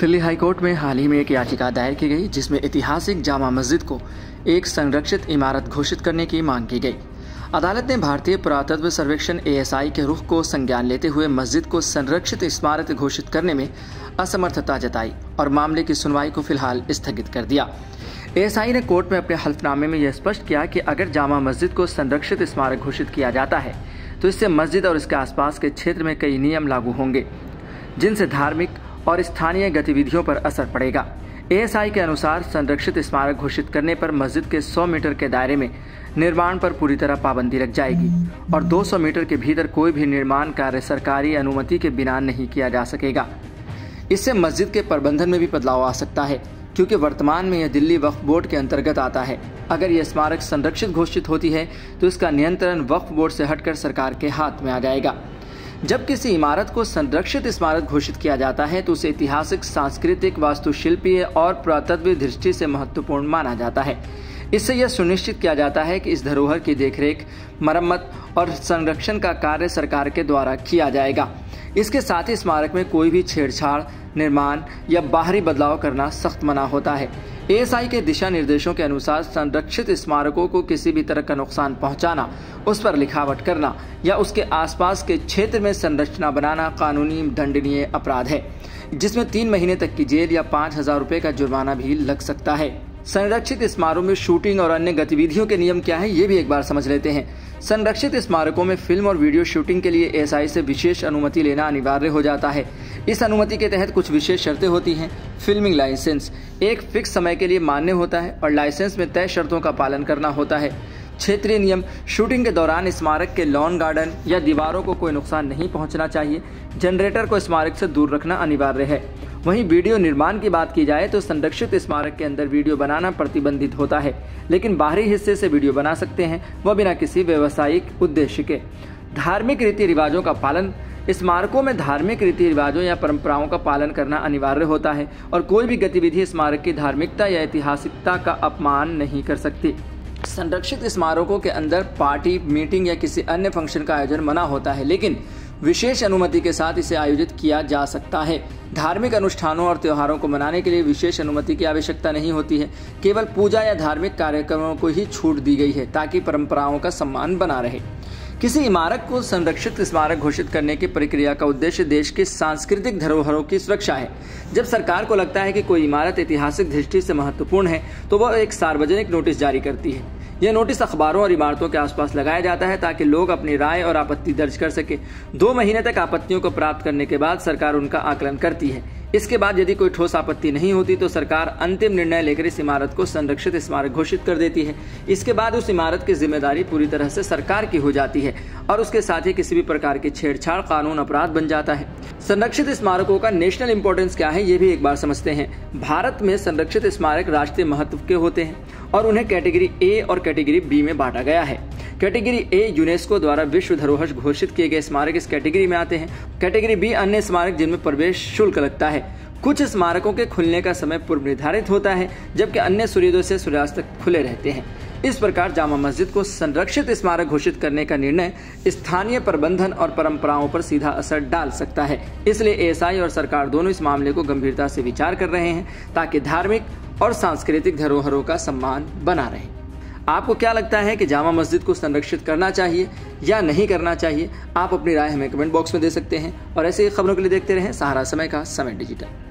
Delhi high court में हाल ही में एक याचिका दायर की गई जिसमें ऐतिहासिक जामा मस्जिद को एक संरक्षित इमारत घोषित करने की मांग की गई। अदालत ने भारतीय पुरातत्व सर्वेक्षण (ASI) के रुख को संज्ञान लेते हुए मस्जिद को संरक्षित स्मारक घोषित करने में असमर्थता जताई और मामले की सुनवाई को फिलहाल स्थगित कर दिया। ASI ने कोर्ट में अपने हल्फनामे में यह स्पष्ट किया कि अगर जामा मस्जिद को संरक्षित स्मारक घोषित किया जाता है तो इससे मस्जिद और इसके आसपास के क्षेत्र में कई नियम लागू होंगे जिनसे धार्मिक और स्थानीय गतिविधियों पर असर पड़ेगा। ASI के अनुसार संरक्षित स्मारक घोषित करने पर मस्जिद के 100 मीटर के दायरे में निर्माण पर पूरी तरह पाबंदी लग जाएगी और 200 मीटर के भीतर कोई भी निर्माण कार्य सरकारी अनुमति के बिना नहीं किया जा सकेगा। इससे मस्जिद के प्रबंधन में भी बदलाव आ सकता है क्योंकि वर्तमान में यह दिल्ली वक्फ बोर्ड के अंतर्गत आता है। अगर यह स्मारक संरक्षित घोषित होती है तो इसका नियंत्रण वक्फ बोर्ड से हटकर सरकार के हाथ में आ जाएगा। जब किसी इमारत को संरक्षित स्मारक घोषित किया जाता है तो उसे ऐतिहासिक, सांस्कृतिक, वास्तुशिल्पीय और पुरातत्वीय दृष्टि से महत्वपूर्ण माना जाता है। इससे यह सुनिश्चित किया जाता है कि इस धरोहर की देखरेख, मरम्मत और संरक्षण का कार्य सरकार के द्वारा किया जाएगा। इसके साथ ही स्मारक में कोई भी छेड़छाड़, निर्माण या बाहरी बदलाव करना सख्त मना होता है। ASI के दिशा निर्देशों के अनुसार संरक्षित स्मारकों को किसी भी तरह का नुकसान पहुंचाना, उस पर लिखावट करना या उसके आसपास के क्षेत्र में संरचना बनाना कानूनी दंडनीय अपराध है, जिसमें 3 महीने तक की जेल या 5,000 रुपये का जुर्माना भी लग सकता है। संरक्षित स्मारकों में शूटिंग और अन्य गतिविधियों के नियम क्या है, ये भी एक बार समझ लेते हैं। संरक्षित स्मारकों में फिल्म और वीडियो शूटिंग के लिए ASI से विशेष अनुमति लेना अनिवार्य हो जाता है। इस अनुमति के तहत कुछ विशेष शर्तें होती हैं। फिल्मिंग लाइसेंस एक फिक्स समय के लिए मान्य होता है और लाइसेंस में तय शर्तों का पालन करना होता है। क्षेत्रीय नियम, शूटिंग के दौरान स्मारक के लॉन, गार्डन या दीवारों को कोई नुकसान नहीं पहुंचना चाहिए। जनरेटर को स्मारक से दूर रखना अनिवार्य है। वहीं वीडियो निर्माण की बात की जाए तो संरक्षित स्मारक के अंदर वीडियो बनाना प्रतिबंधित होता है, लेकिन बाहरी हिस्से से वीडियो बना सकते हैं, वह बिना किसी व्यावसायिक उद्देश्य के। धार्मिक रीति रिवाजों का पालन, स्मारकों में धार्मिक रीति रिवाजों या परंपराओं का पालन करना अनिवार्य होता है और कोई भी गतिविधि स्मारक की धार्मिकता या ऐतिहासिकता का अपमान नहीं कर सकती। संरक्षित स्मारकों के अंदर पार्टी, मीटिंग या किसी अन्य फंक्शन का आयोजन मना होता है, लेकिन विशेष अनुमति के साथ इसे आयोजित किया जा सकता है। धार्मिक अनुष्ठानों और त्योहारों को मनाने के लिए विशेष अनुमति की आवश्यकता नहीं होती है। केवल पूजा या धार्मिक कार्यक्रमों को ही छूट दी गई है ताकि परंपराओं का सम्मान बना रहे। किसी इमारत को संरक्षित स्मारक घोषित करने की प्रक्रिया का उद्देश्य देश के सांस्कृतिक धरोहरों की सुरक्षा है। जब सरकार को लगता है कि कोई इमारत ऐतिहासिक दृष्टि से महत्वपूर्ण है तो वह एक सार्वजनिक नोटिस जारी करती है। यह नोटिस अखबारों और इमारतों के आसपास लगाया जाता है ताकि लोग अपनी राय और आपत्ति दर्ज कर सके। 2 महीने तक आपत्तियों को प्राप्त करने के बाद सरकार उनका आकलन करती है। इसके बाद यदि कोई ठोस आपत्ति नहीं होती तो सरकार अंतिम निर्णय लेकर इस इमारत को संरक्षित स्मारक घोषित कर देती है। इसके बाद उस इमारत की जिम्मेदारी पूरी तरह से सरकार की हो जाती है और उसके साथ ही किसी भी प्रकार की छेड़छाड़ कानून अपराध बन जाता है। संरक्षित स्मारकों का नेशनल इंपॉर्टेंस क्या है, ये भी एक बार समझते हैं। भारत में संरक्षित स्मारक राष्ट्रीय महत्व के होते हैं और उन्हें कैटेगरी A और कैटेगरी B में बांटा गया है। कैटेगरी A यूनेस्को द्वारा विश्व धरोहर घोषित किए गए स्मारक इस कैटेगरी में आते हैं। कैटेगरी B अन्य स्मारक जिनमें प्रवेश शुल्क लगता है। कुछ स्मारकों के खुलने का समय पूर्व निर्धारित होता है जबकि अन्य सूर्योदय से सूर्यास्त तक खुले रहते हैं। इस प्रकार जामा मस्जिद को संरक्षित स्मारक घोषित करने का निर्णय स्थानीय प्रबंधन और परंपराओं पर सीधा असर डाल सकता है। इसलिए ASI और सरकार दोनों इस मामले को गंभीरता से विचार कर रहे हैं ताकि धार्मिक और सांस्कृतिक धरोहरों का सम्मान बना रहे। आपको क्या लगता है कि जामा मस्जिद को संरक्षित करना चाहिए या नहीं करना चाहिए? आप अपनी राय हमें कमेंट बॉक्स में दे सकते हैं और ऐसे ही खबरों के लिए देखते रहें सहारा समय का समय डिजिटल।